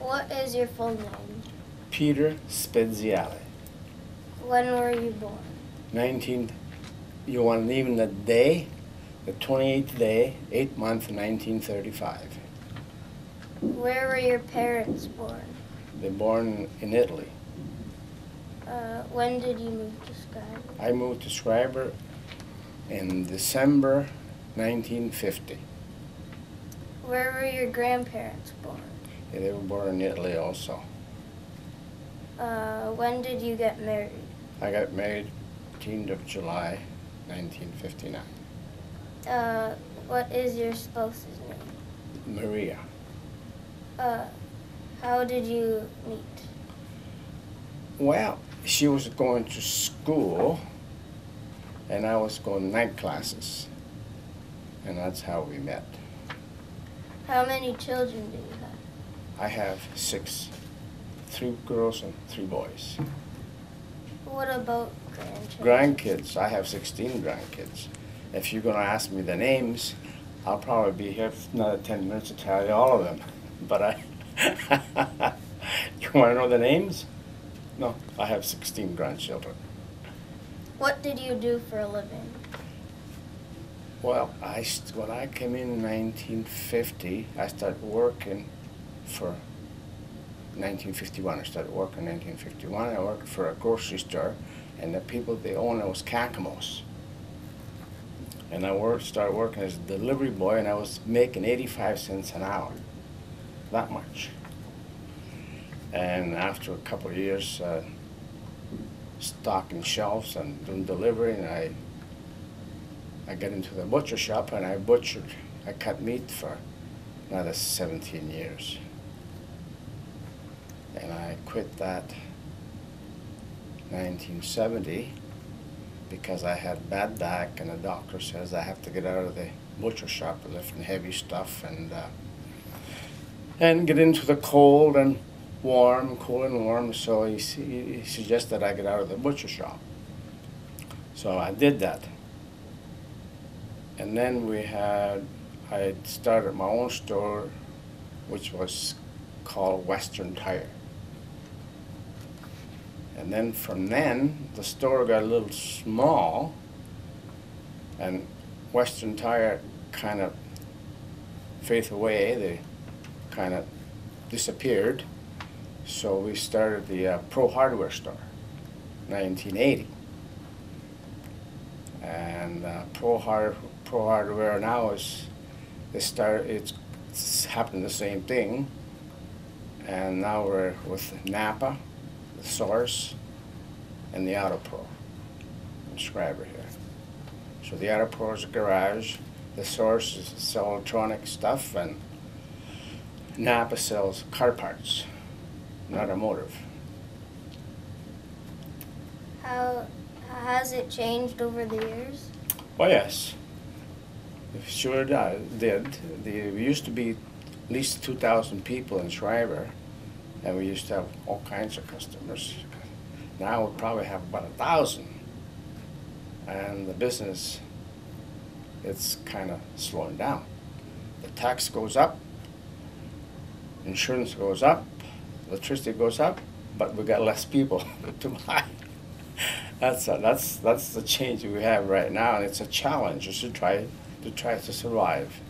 What is your full name? Peter Speziale. When were you born? 19th. You want to even the day? The 28th day, 8th month, 1935. Where were your parents born? They were born in Italy. When did you move to Schreiber? I moved to Schreiber in December 1950. Where were your grandparents born? Yeah, they were born in Italy also. When did you get married? I got married 18th of July, 1959. What is your spouse's name? Maria. How did you meet? Well, she was going to school, and I was going to night classes, and that's how we met. How many children do you have? I have 6, 3 girls and 3 boys. What about grandchildren? Grandkids. I have 16 grandkids. If you're going to ask me the names, I'll probably be here for another 10 minutes to tell you all of them. But I... You want to know the names? No, I have 16 grandchildren. What did you do for a living? Well, when I came in 1950, I started working for... 1951, I started working in 1951. I worked for a grocery store, and the people, the owner was Kakamos. And I started working as a delivery boy, and I was making 85 cents an hour. That much. And after a couple of years stocking shelves and doing delivery, and I got into the butcher shop, and I cut meat for another 17 years. And I quit that 1970 because I had bad back, and the doctor says I have to get out of the butcher shop and lifting heavy stuff and get into the cold and warm, cool and warm. So he suggested I get out of the butcher shop. So I did that. And then I started my own store, which was called Western Tire. And then from then, the store got a little small, and Western Tire kind of faded away. They kind of disappeared. So we started the Pro Hardware store, 1980. And Pro Hardware now it's happened the same thing. And now we're with Napa, The Source, and the Auto Pro. I'm Schreiber here. So the Auto Pro is a garage, The Source is electronic stuff, and Napa sells car parts, not automotive. How has it changed over the years? Oh yes, it sure did. There used to be at least 2,000 people in Schreiber, and we used to have all kinds of customers. Now we probably have about 1,000, and the business, it's kind of slowing down. The tax goes up, insurance goes up, electricity goes up, but we got less people to buy. That's the change we have right now, and it's a challenge. You should try to survive.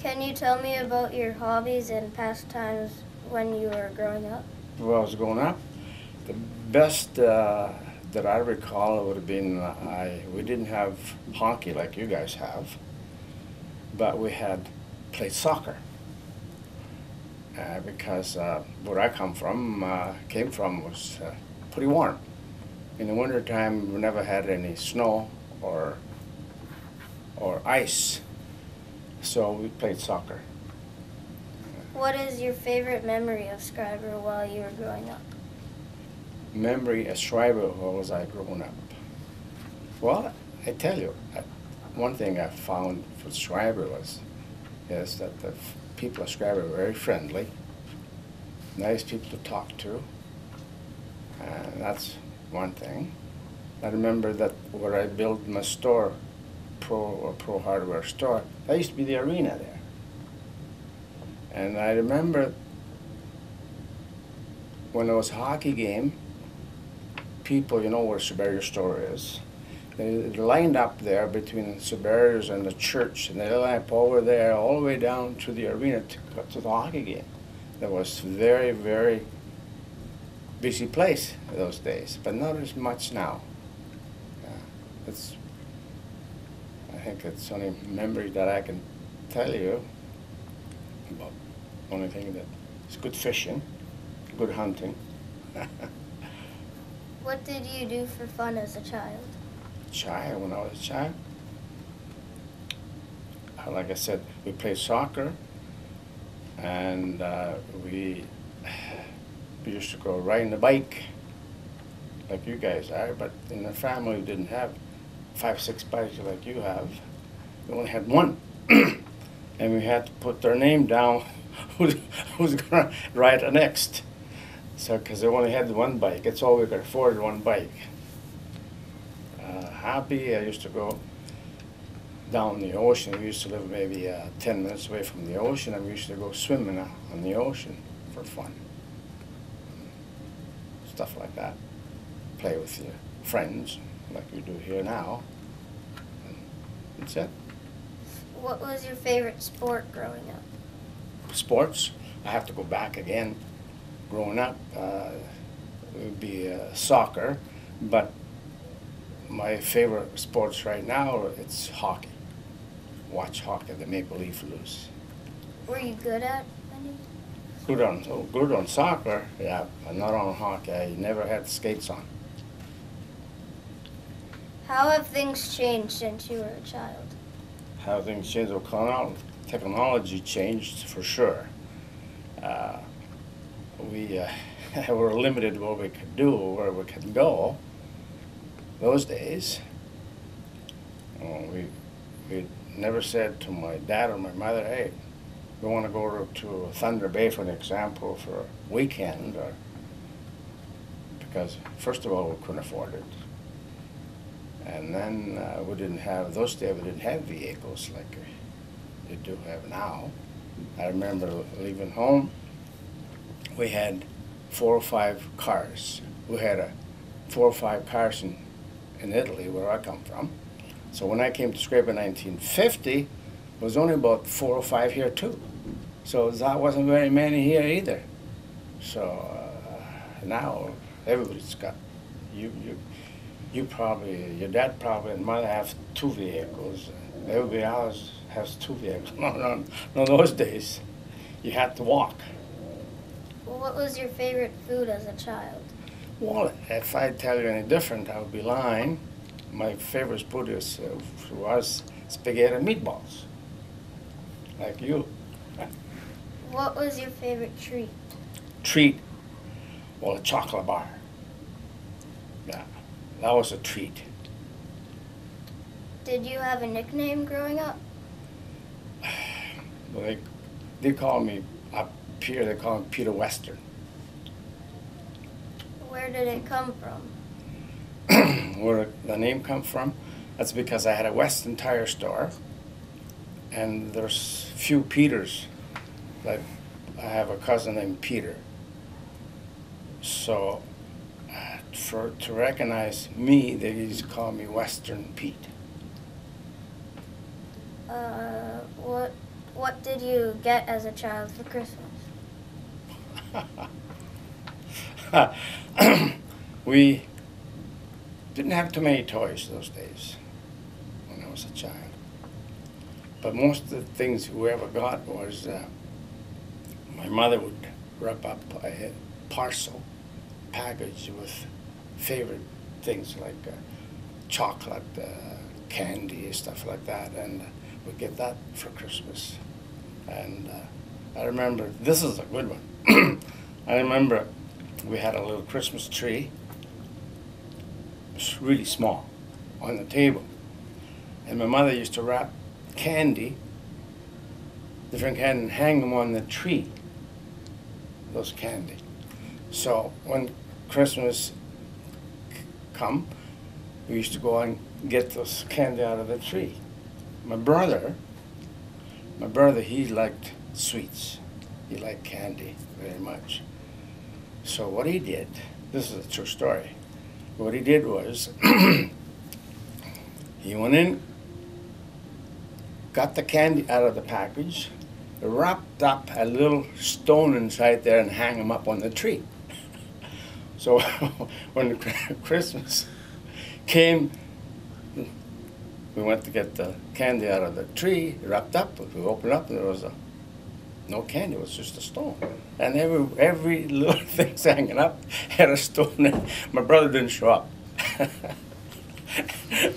Can you tell me about your hobbies and pastimes when you were growing up? When I was growing up, the best that I recall would have been we didn't have hockey like you guys have, but we had played soccer because where I came from was pretty warm. In the wintertime, we never had any snow or ice. So we played soccer. What is your favorite memory of Schreiber while you were growing up? Memory of Schreiber while I was growing up? Well, I tell you, one thing I found for Schreiber is that the people of Schreiber were very friendly, nice people to talk to, and that's one thing. I remember that where I built my store, Pro Hardware store, that used to be the arena there. And I remember when it was a hockey game, people, you know where Superior Store is, they lined up there between Superiors and the church, and they lined up over there all the way down to the arena to the hockey game. That was very, very busy place those days, but not as much now. It's, I think it's only memory that I can tell you about. Only thing that is good fishing, good hunting. What did you do for fun as a child? When I was a child, like I said, we played soccer, and we used to go riding the bike, like you guys are. But in the family, we didn't have 5 or 6 bikes like you have. We only had one, and we had to put their name down. Who's gonna ride the next? So, because they only had one bike, that's all we could afford, one bike. Happy, I used to go down the ocean. We used to live maybe 10 minutes away from the ocean, and we used to go swimming on the ocean for fun. Stuff like that. Play with your friends, like you do here now. And that's it. What was your favorite sport growing up? Sports? I have to go back again. Growing up, it would be soccer, but my favorite sports right now, it's hockey. Watch hockey, the Maple Leafs lose. Were you good at anything? Good on soccer, yeah, but not on hockey. I never had skates on. How have things changed since you were a child? How things changed? Well, technology changed for sure. We were limited what we could do, where we could go. Those days, we never said to my dad or my mother, hey, we want to go to Thunder Bay, for an example, for a weekend, or, because first of all, we couldn't afford it. And then those days we didn't have vehicles like you do have now. I remember leaving home. We had 4 or 5 cars. We had 4 or 5 cars in Italy, where I come from. So when I came to Scraper in 1950, it was only about 4 or 5 here too. So that wasn't very many here either. So now everybody's got, you probably, your dad probably and mother have 2 vehicles. Everybody else has 2 vehicles. No, those days you had to walk. What was your favorite food as a child? Well, if I tell you any different, I would be lying. My favorite food was spaghetti and meatballs, like you. What was your favorite treat? Treat? Well, a chocolate bar. Yeah, that was a treat. Did you have a nickname growing up? Well, they call me up here, they call him Peter Western. Where did it come from? Where the name come from? That's because I had a Western Tire store, and there's few Peters. Like I have a cousin named Peter. So to recognize me, they used to call me Western Pete. What did you get as a child for Christmas? We didn't have too many toys those days when I was a child. But most of the things we ever got was my mother would wrap up a parcel package with favorite things like chocolate, candy, stuff like that, and we'd get that for Christmas. And I remember, this is a good one. I remember we had a little Christmas tree. It was really small on the table. And my mother used to wrap candy, different candy, and hang them on the tree, those candy. So when Christmas come, we used to go and get those candy out of the tree. My brother, he liked sweets. He liked candy very much. So what he did, this is a true story, what he did was he went in, got the candy out of the package, wrapped up a little stone inside there and hang him up on the tree. So when Christmas came, we went to get the candy out of the tree, wrapped up, we opened up and there was no candy, it was just a stone. And every little thing's hanging up had a stone in it. My brother didn't show up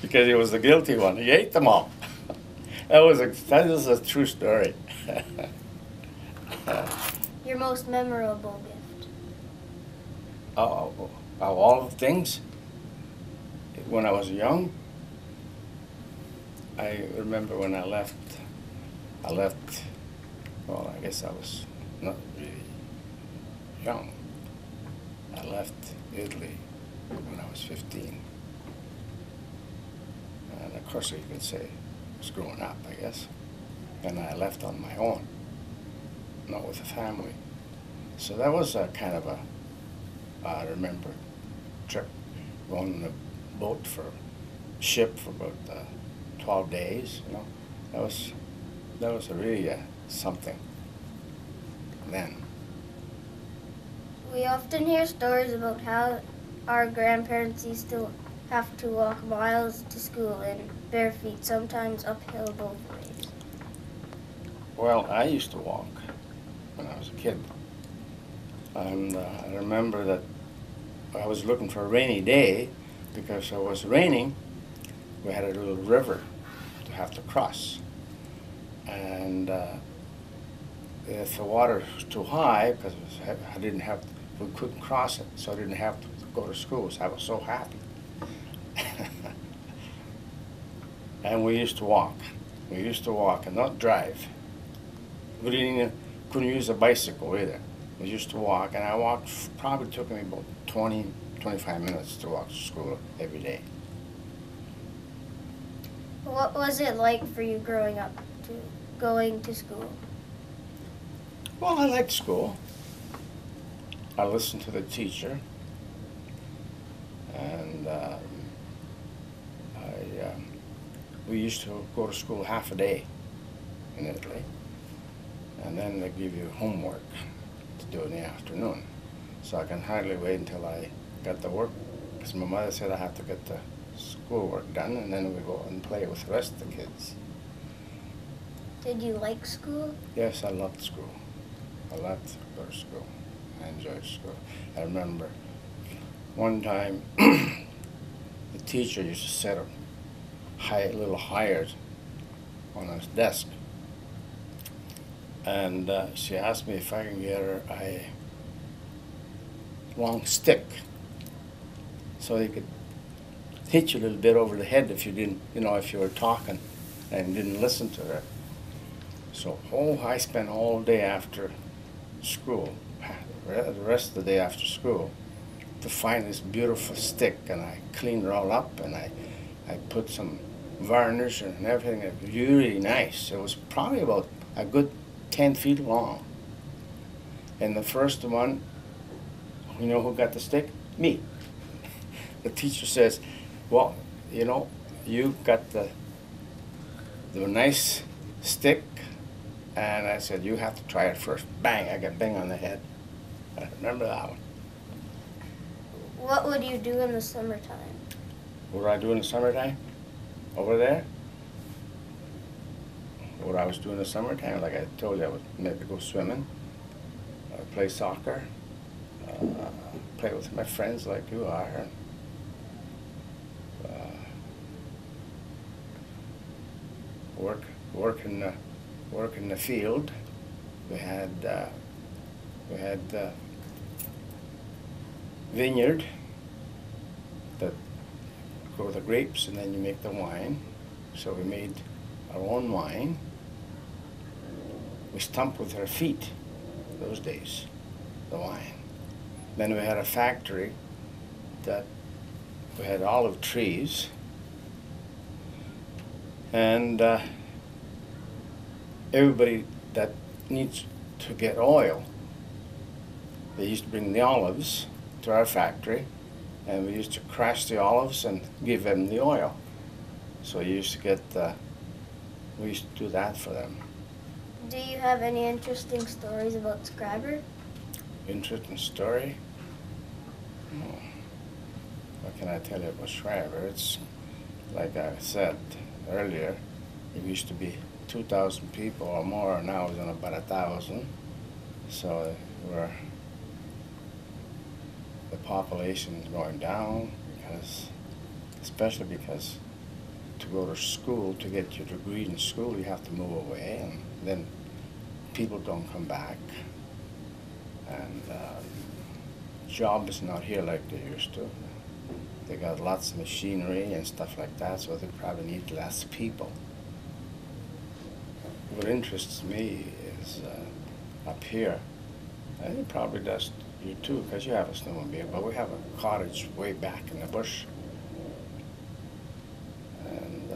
because he was the guilty one. He ate them all. That was a true story. Your most memorable gift? Of all the things, when I was young, I remember when I left, well, I guess I was not really young. I left Italy when I was 15. And of course, you could say I was growing up, I guess. And I left on my own, not with a family. So that was a kind of I remember, trip, going on a boat for about 12 days, you know. That was really something then. We often hear stories about how our grandparents used to have to walk miles to school in bare feet, sometimes uphill both ways. Well, I used to walk when I was a kid. And I remember that I was looking for a rainy day because it was raining. We had a little river to have to cross. And if the water was too high, because we couldn't cross it, so I didn't have to go to school, so I was so happy. And we used to walk and not drive. We couldn't use a bicycle either. We used to walk, and I walked, probably took me about 20, 25 minutes to walk to school every day. What was it like for you growing up, going to school? Well, I liked school. I listened to the teacher, and we used to go to school half a day in Italy, and then they give you homework to do in the afternoon. So I can hardly wait until I got the work, because my mother said I have to get the schoolwork done, and then we go and play with the rest of the kids. Did you like school? Yes, I loved school. I loved to go to school. I enjoyed school. I remember one time the teacher used to set up little hires on his desk, and she asked me if I can get her a long stick so they could hit you a little bit over the head if you didn't, if you were talking and didn't listen to her. So, I spent all day after school, the rest of the day after school, to find this beautiful stick, and I cleaned it all up, and I put some varnish and everything. It was really nice. It was probably about a good 10 feet long. And the first one, you know who got the stick? Me. The teacher says, well, you got the nice stick, and I said, you have to try it first. Bang, I got bang on the head. I remember that one. What would you do in the summertime? What would I do in the summertime? Over there? What I was doing in the summertime, like I told you, I would maybe go swimming, play soccer, play with my friends like you are. Work in the field. We had vineyard that grow the grapes, and then you make the wine. So we made our own wine. We stumped with our feet those days, the wine. Then we had a factory that we had olive trees, and everybody that needs to get oil. They used to bring the olives to our factory, and we used to crush the olives and give them the oil. So you used to get the, we used to do that for them. Do you have any interesting stories about Scriber? Interesting story? Oh. What can I tell you about Scriber? It's like I said earlier, it used to be 2,000 people or more, and now it's in about 1,000. So we're, the population is going down, because, especially because to go to school, to get your degree in school, you have to move away, and then people don't come back, and job is not here like they used to. They got lots of machinery and stuff like that, so they probably need less people. What interests me is up here, and it probably does you too, because you have a snowmobile, but we have a cottage way back in the bush. And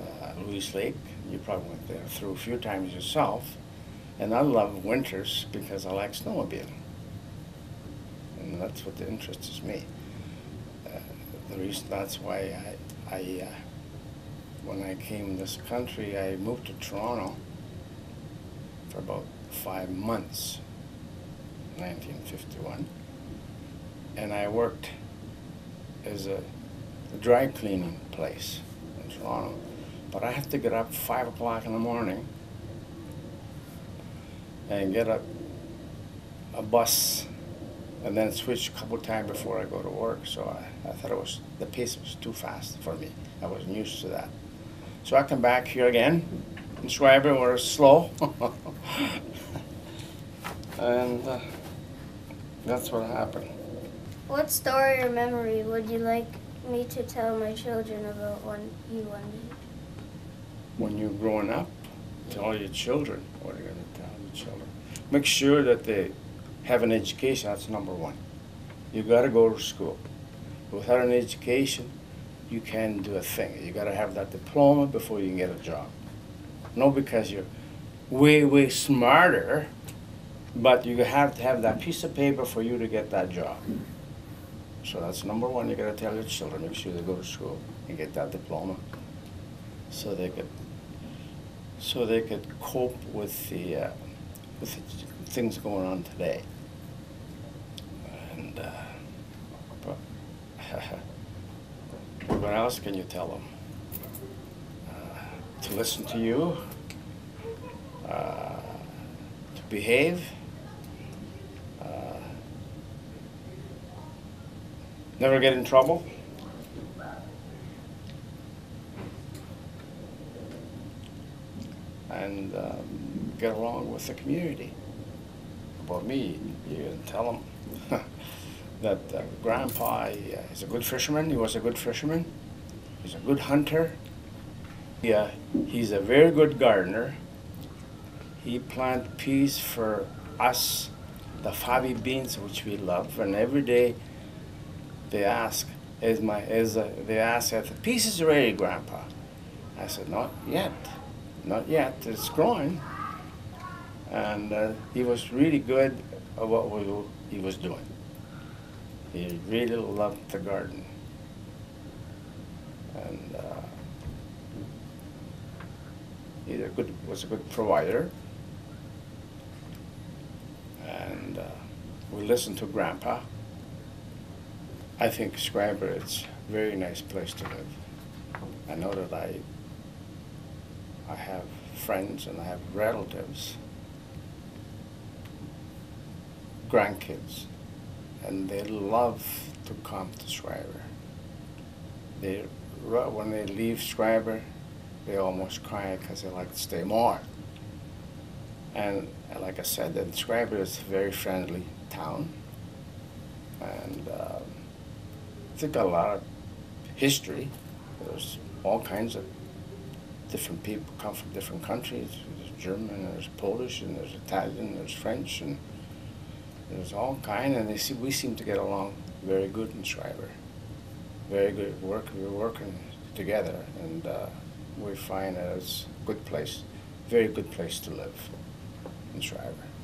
Louis Lake, you probably went there through a few times yourself. And I love winters because I like snowmobiling. And that's what interests me. The reason that's why I when I came to this country, I moved to Toronto for about 5 months, 1951, and I worked as a dry cleaning place in Toronto. But I have to get up 5 o'clock in the morning and get a bus, and then switch a couple times before I go to work. So I thought it was, the pace was too fast for me. I wasn't used to that. So I come back here again, and Schreiber was slow. And that's what happened. What story or memory would you like me to tell my children about one day? When you're growing up, tell your children. What are you going to tell your children? Make sure that they have an education. That's number one. You got to go to school. Without an education, you can't do a thing. You got to have that diploma before you can get a job. Not because you're way, way smarter, but you have to have that piece of paper for you to get that job. So that's number one. You got to tell your children, make sure they go to school and get that diploma, so they could cope with the things going on today. And what else can you tell them? To listen to you, to behave, never get in trouble. And get along with the community. For me, you can tell them that Grandpa is a good fisherman. He was a good fisherman. He's a good hunter. Yeah, he's a very good gardener. He planted peas for us, the fava beans, which we love. And every day, they ask, if the peas is ready, Grandpa. I said, not yet. Not yet, it's growing. And he was really good at what he was doing. He really loved the garden. And he was a good provider. And we listened to Grandpa. I think Scriber, it's a very nice place to live. I know that I have friends and I have relatives, grandkids, and they love to come to Scriber. They, when they leave Scriber, they almost cry because they like to stay more. And like I said, that Scriber is a very friendly town, and I think a lot of history. There's all kinds of different people come from different countries. There's German, there's Polish, and there's Italian, there's French, and there's all kind. And we seem to get along very good in Scriber. Very good work. We're working together, and we find it's a good place, very good place to live in Scriber.